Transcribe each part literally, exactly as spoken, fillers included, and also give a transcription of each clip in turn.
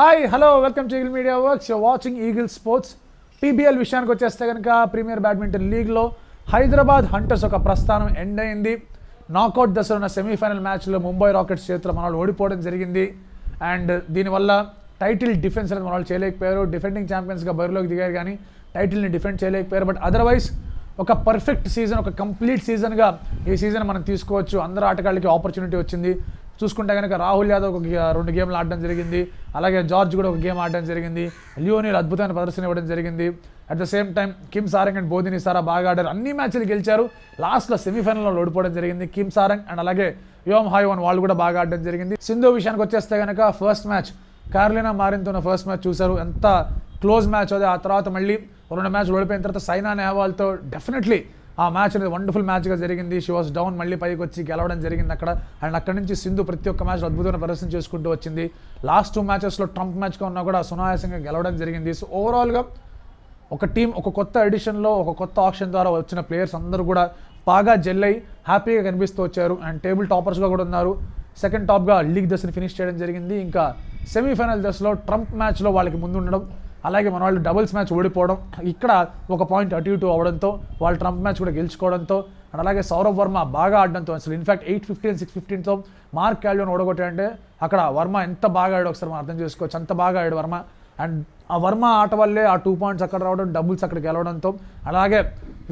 Hi, hello, welcome to Eagle Media Works. You're watching Eagle Sports. P B L Vishan ko cheste ganaka Premier Badminton League lo Hyderabad Hunters oka prasthanam end ayindi. Knockout dasaruna semi-final match lo Mumbai Rockets chethra manalu odipodam jarigindi. And dini valla title defense anadu manalu cheyalekapoyaru. Defending champions ga baruloki digaru gaani title ni defend cheyalekapoyaru. But otherwise oka perfect season, oka complete season ga ee season manam teesukovachu. Andara aatagaliki opportunity ochindi. చూసుకుంటే కనుక రాహుల్ యాదవ్ ఒక రెండు గేమ్లు ఆడడం జరిగింది, అలాగే George కూడా ఒక గేమ్ ఆడడం జరిగింది, లియోనిల్ అద్భుతమైన ప్రదర్శన ఇవ్వడం జరిగింది. At the same time Kim Sarang and బోధిని సారా బాగా ఆడారు, అన్ని మ్యాచ్లు గెలిచారు. లాస్ట్లో సెమీఫైనల్లో ఓడిపోవడం జరిగింది కిమ్ సారంగ్ అండ్ అలాగే యోమ్ హాయ్వాన్ వాళ్ళు కూడా బాగా ఆడడం జరిగింది. సింధు విషయానికి వచ్చేస్తే కనుక ఫస్ట్ మ్యాచ్ కార్లినా మారిన్తో ఫస్ట్ మ్యాచ్ చూశారు, ఎంత క్లోజ్ మ్యాచ్ అది. ఆ తర్వాత మళ్ళీ రెండు మ్యాచ్లు ఓడిపోయిన తర్వాత సైనా నెహ్వాల్తో డెఫినెట్లీ ఆ మ్యాచ్ అనేది వండర్ఫుల్ మ్యాచ్గా జరిగింది. షీ వాస్ డౌన్, మళ్ళీ పైకి వచ్చి గెలవడం జరిగింది అక్కడ. అండ్ అక్కడ నుంచి సింధు ప్రతి ఒక్క మ్యాచ్లో అద్భుతమైన ప్రదర్శన చేసుకుంటూ వచ్చింది. లాస్ట్ టూ మ్యాచెస్లో ట్రంప్ మ్యాచ్గా ఉన్నా కూడా సునాయాసంగా గెలవడం జరిగింది. సో ఓవరాల్గా ఒక టీం ఒక కొత్త ఎడిషన్లో ఒక కొత్త ఆప్షన్ ద్వారా వచ్చిన ప్లేయర్స్ అందరూ కూడా బాగా జెల్ అయ్యి హ్యాపీగా కనిపిస్తూ వచ్చారు అండ్ టేబుల్ టాపర్స్గా కూడా ఉన్నారు. సెకండ్ టాప్గా లీగ్ దశని ఫినిష్ చేయడం జరిగింది. ఇంకా సెమీఫైనల్ దశలో ట్రంప్ మ్యాచ్లో వాళ్ళకి ముందు ఉండడం, అలాగే మన వాళ్ళు డబుల్స్ మ్యాచ్ ఓడిపోవడం, ఇక్కడ ఒక పాయింట్ అటు ఇటు అవడంతో వాళ్ళు ట్రంప్ మ్యాచ్ కూడా గెలుచుకోవడంతో అండ్ అలాగే సౌరభ్ వర్మ బాగా ఆడడంతో అసలు ఇన్ఫ్యాక్ట్ ఎయిట్ ఫిఫ్టీన్ సిక్స్ ఫిఫ్టీన్తో మార్క్ క్యాలియోర్ని ఓడగొట్టాడంటే అక్కడ వర్మ ఎంత బాగా ఆడాడు ఒకసారి మనం అర్థం చేసుకోవచ్చు. అంత బాగా ఆడాడు వర్మ అండ్ ఆ వర్మ ఆట వల్లే ఆ టూ పాయింట్స్ అక్కడ రావడం, డబుల్స్ అక్కడ గెలవడంతో, అలాగే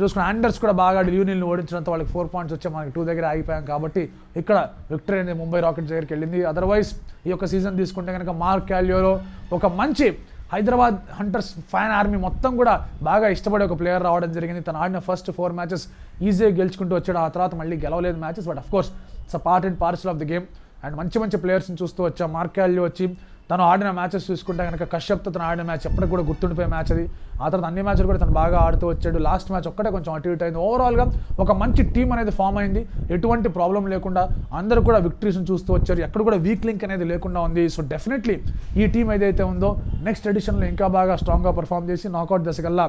చూసుకున్న ఆండర్స్ కూడా బాగా ఆడి యూనిల్ని ఓడించడంతో వాళ్ళకి ఫోర్ పాయింట్స్ వచ్చే మనకి టూ దగ్గర ఆగిపోయాం. కాబట్టి ఇక్కడ విక్టరీ అనేది ముంబై రాకెట్స్ దగ్గరికి వెళ్ళింది. అదర్వైజ్ ఈ యొక్క సీజన్ తీసుకుంటే కనుక మార్క్ క్యాలియోర్ ఒక మంచి హైదరాబాద్ హంటర్స్ ఫ్యాన్ ఆర్మీ మొత్తం కూడా బాగా ఇష్టపడే ఒక ప్లేయర్ రావడం జరిగింది. తను ఆడిన ఫస్ట్ ఫోర్ మ్యాచెస్ ఈజీగా గెలుచుకుంటూ వచ్చాడు, ఆ తర్వాత మళ్ళీ గెలవలేదు matches. But of course it's a part and parcel of the game and మంచి మంచి ప్లేయర్స్ని చూస్తూ వచ్చాం. మార్క్ క్యాలియో వచ్చి తను ఆడిన మ్యాచెస్ చూసుకుంటే కనుక కశ్యప్తో తను ఆడిన మ్యాచ్ ఎప్పటికి కూడా గుర్తుండిపోయే మ్యాచ్ అది. ఆ తర్వాత అన్ని మ్యాచ్లు కూడా తను బాగా ఆడుతూ వచ్చాడు. లాస్ట్ మ్యాచ్ ఒక్కటే కొంచెం అటు ఇటు అయింది. ఓవరాల్గా ఒక మంచి టీం అనేది ఫామ్ అయింది, ఎటువంటి ప్రాబ్లం లేకుండా అందరూ కూడా విక్టరీస్ని చూస్తూ వచ్చారు, ఎక్కడ కూడా వీక్ లింక్ అనేది లేకుండా ఉంది. సో డెఫినెట్లీ ఈ టీం ఏదైతే ఉందో నెక్స్ట్ ఎడిషన్లో ఇంకా బాగా స్ట్రాంగ్గా పర్ఫామ్ చేసి నాకౌట్ దశకల్లా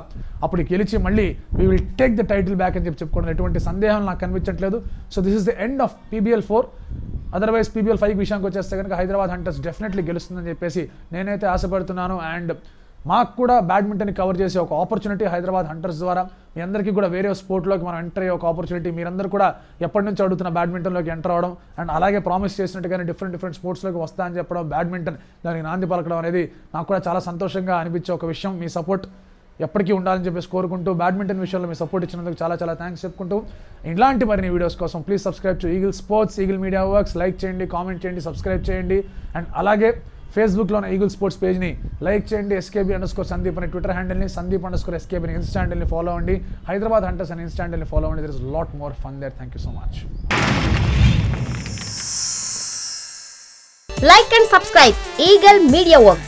అప్పుడు గెలిచి మళ్ళీ we will take the title back అని చెప్పి చెప్పుకోవడం ఎటువంటి సందేహం నాకు కనిపించట్లేదు. So this is the end of PBL four. Otherwise PBL five విషయానికి వచ్చేస్తే కనుక హైదరాబాద్ హంటర్స్ డెఫినెట్లీ గెలుస్తుందని చెప్పేసి నేనైతే ఆశపడుతున్నాను. అండ్ మాకు కూడా బ్యాడ్మింటన్ని కవర్ చేసే ఒక ఆపర్చునిటీ హైదరాబాద్ హంటర్స్ ద్వారా మీ అందరికీ కూడా వేరే స్పోర్ట్లోకి మనం ఎంటర్ అయ్యే ఒక ఆపర్చునిటీ, మీరందరూ కూడా ఎప్పటి నుంచి అడుగుతున్న బ్యాడ్మింటన్లోకి ఎంటర్ అవ్వడం అండ్ అలాగే ప్రామిస్ చేసినట్టుగానే డిఫరెంట్ డిఫరెంట్ స్పోర్ట్స్లోకి వస్తా అని చెప్పడం, బ్యాడ్మింటన్ దానికి నాంది పలకడం అనేది నాకు కూడా చాలా సంతోషంగా అనిపించే ఒక విషయం. మీ సపోర్ట్ ఎప్పటికీ ఉండాలని చెప్పేసి కోరుకుంటూ బ్యాడ్మింటన్ విషయంలో మీ సపోర్ట్ ఇచ్చినందుకు చాలా చాలా థ్యాంక్స్ చెప్పుకుంటూ ఇలాంటి మరిన్ని వీడియోస్ కోసం please subscribe to Eagle Sports, Eagle Media Works. Like చేయండి, కామెంట్ చేయండి, సబ్స్క్రైబ్ చేయండి అండ్ అలాగే ఫేస్బుక్లోనే ఈగిల్ స్పోర్ట్స్ పేజ్ని లైక్ చేయండి. ఎస్కేబీ అండర్ స్కోర్ సందీప్ అని ట్విట్టర్ హ్యాండిల్ని, Sandeep under score SKB Insta హ్యాండిల్ని ఫాలో అవ్వండి, హైదరాబాద్ హంటర్స్ అని ఇన్స్టా హ్యాండిల్ని ఫాలో అవ్వండి. There is lot more fun there. Thank you so much. Like and subscribe Eagle Media works.